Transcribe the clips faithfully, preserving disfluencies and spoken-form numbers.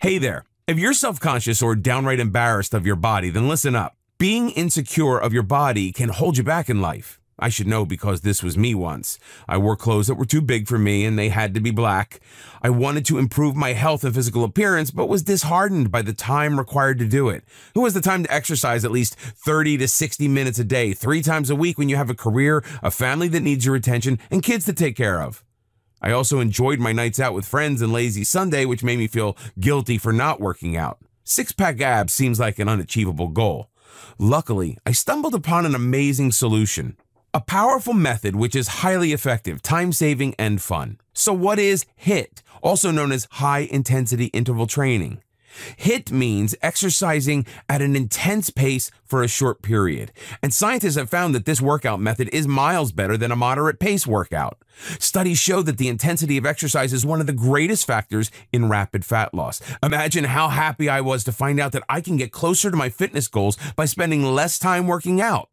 Hey there, if you're self-conscious or downright embarrassed of your body, then listen up. Being insecure of your body can hold you back in life. I should know because this was me once. I wore clothes that were too big for me and they had to be black. I wanted to improve my health and physical appearance, but was disheartened by the time required to do it. Who has the time to exercise at least thirty to sixty minutes a day, three times a week when you have a career, a family that needs your attention, and kids to take care of? I also enjoyed my nights out with friends and lazy Sunday, which made me feel guilty for not working out. Six-pack abs seems like an unachievable goal. Luckily, I stumbled upon an amazing solution. A powerful method which is highly effective, time-saving, and fun. So what is HIIT, also known as high-intensity interval training? HIIT means exercising at an intense pace for a short period, and scientists have found that this workout method is miles better than a moderate pace workout. Studies show that the intensity of exercise is one of the greatest factors in rapid fat loss. Imagine how happy I was to find out that I can get closer to my fitness goals by spending less time working out.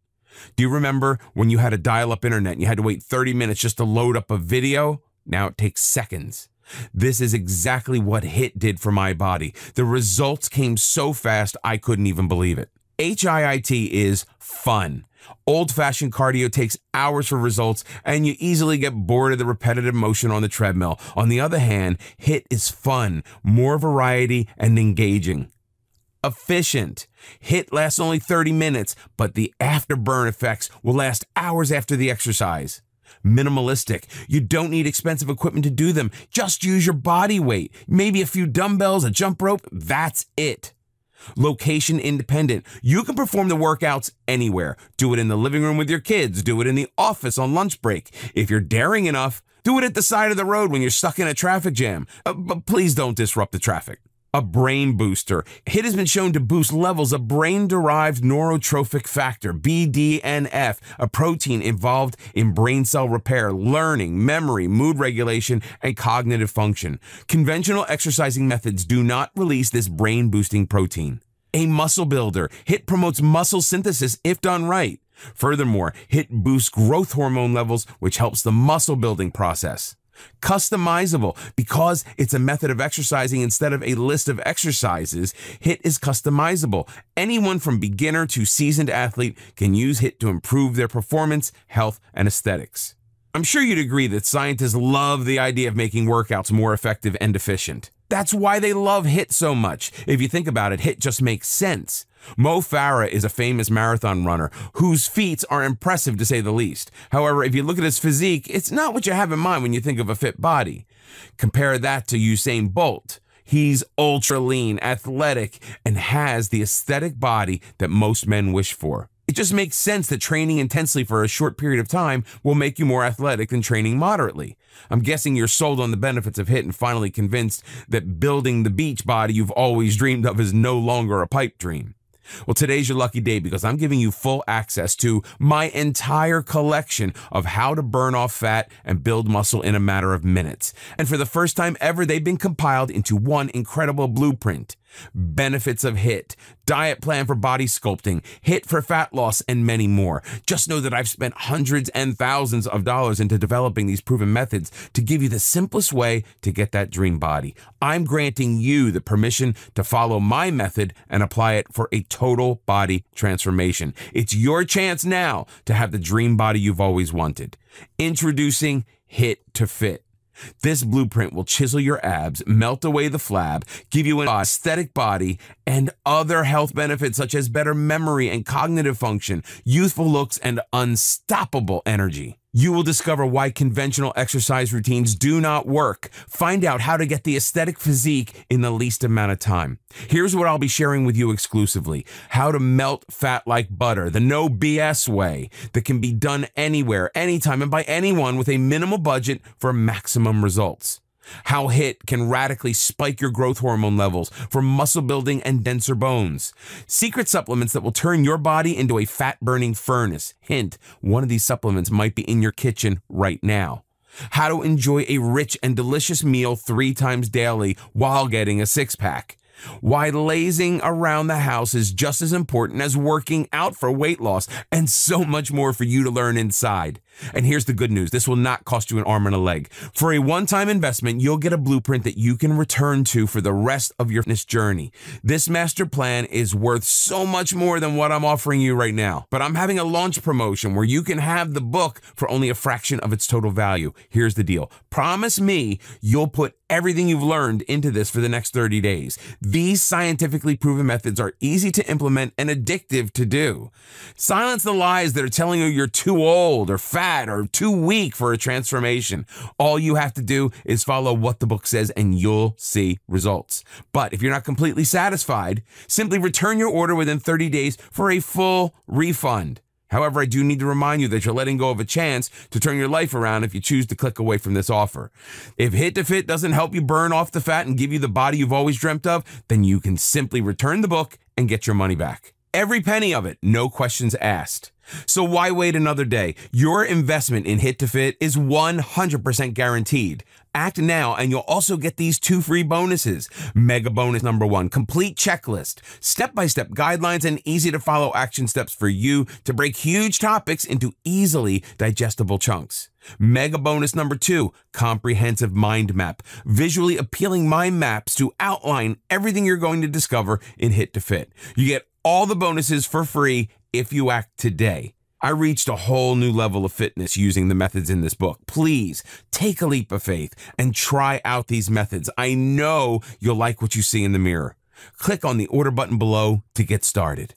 Do you remember when you had a dial-up internet and you had to wait thirty minutes just to load up a video? Now it takes seconds. This is exactly what HIIT did for my body. The results came so fast, I couldn't even believe it. HIIT is fun. Old-fashioned cardio takes hours for results, and you easily get bored of the repetitive motion on the treadmill. On the other hand, HIIT is fun, more variety, and engaging. Efficient. HIIT lasts only thirty minutes, but the afterburn effects will last hours after the exercise. Minimalistic. You don't need expensive equipment to do them. Just use your body weight, maybe a few dumbbells, a jump rope. That's it. Location independent. You can perform the workouts anywhere. Do it in the living room with your kids. Do it in the office on lunch break. If you're daring enough, do it at the side of the road when you're stuck in a traffic jam. Uh, but please don't disrupt the traffic. A brain booster. HIIT has been shown to boost levels of brain-derived neurotrophic factor, B D N F, a protein involved in brain cell repair, learning, memory, mood regulation, and cognitive function. Conventional exercising methods do not release this brain-boosting protein. A muscle builder. HIIT promotes muscle synthesis if done right. Furthermore, HIIT boosts growth hormone levels, which helps the muscle-building process. Customizable. Because it's a method of exercising instead of a list of exercises, HIIT is customizable. Anyone from beginner to seasoned athlete can use HIIT to improve their performance, health, and aesthetics. I'm sure you'd agree that scientists love the idea of making workouts more effective and efficient. That's why they love HIIT so much. If you think about it, HIIT just makes sense. Mo Farah is a famous marathon runner whose feats are impressive to say the least. However, if you look at his physique, it's not what you have in mind when you think of a fit body. Compare that to Usain Bolt. He's ultra lean, athletic, and has the aesthetic body that most men wish for. It just makes sense that training intensely for a short period of time will make you more athletic than training moderately. I'm guessing you're sold on the benefits of HIIT and finally convinced that building the beach body you've always dreamed of is no longer a pipe dream. Well, today's your lucky day because I'm giving you full access to my entire collection of how to burn off fat and build muscle in a matter of minutes. And for the first time ever, they've been compiled into one incredible blueprint. Benefits of HIIT, diet plan for body sculpting, HIIT for fat loss, and many more. Just know that I've spent hundreds and thousands of dollars into developing these proven methods to give you the simplest way to get that dream body. I'm granting you the permission to follow my method and apply it for a total body transformation. It's your chance now to have the dream body you've always wanted. Introducing HIIT to Fit. This blueprint will chisel your abs, melt away the flab, give you an aesthetic body, and other health benefits such as better memory and cognitive function, youthful looks, and unstoppable energy. You will discover why conventional exercise routines do not work. Find out how to get the aesthetic physique in the least amount of time. Here's what I'll be sharing with you exclusively. How to melt fat like butter, the no B S way that can be done anywhere, anytime, and by anyone with a minimal budget for maximum results. How HIIT can radically spike your growth hormone levels for muscle building and denser bones. Secret supplements that will turn your body into a fat-burning furnace. Hint, one of these supplements might be in your kitchen right now. How to enjoy a rich and delicious meal three times daily while getting a six-pack. Why lazing around the house is just as important as working out for weight loss, and so much more for you to learn inside. And here's the good news. This will not cost you an arm and a leg. For a one-time investment, you'll get a blueprint that you can return to for the rest of your fitness journey. This master plan is worth so much more than what I'm offering you right now. But I'm having a launch promotion where you can have the book for only a fraction of its total value. Here's the deal. Promise me you'll put everything you've learned into this for the next thirty days. These scientifically proven methods are easy to implement and addictive to do. Silence the lies that are telling you you're too old or fat or too weak for a transformation. All you have to do is follow what the book says and you'll see results. But if you're not completely satisfied, simply return your order within thirty days for a full refund. However, I do need to remind you that you're letting go of a chance to turn your life around if you choose to click away from this offer. If HIIT to Fit doesn't help you burn off the fat and give you the body you've always dreamt of, then you can simply return the book and get your money back. Every penny of it, no questions asked. So why wait another day? Your investment in HIIT to Fit is one hundred percent guaranteed. Act now and you'll also get these two free bonuses. Mega bonus number one, complete checklist, step-by-step guidelines and easy to follow action steps for you to break huge topics into easily digestible chunks. Mega bonus number two, comprehensive mind map, visually appealing mind maps to outline everything you're going to discover in HIIT to Fit. You get all the bonuses for free if you act today. I reached a whole new level of fitness using the methods in this book. Please take a leap of faith and try out these methods. I know you'll like what you see in the mirror. Click on the order button below to get started.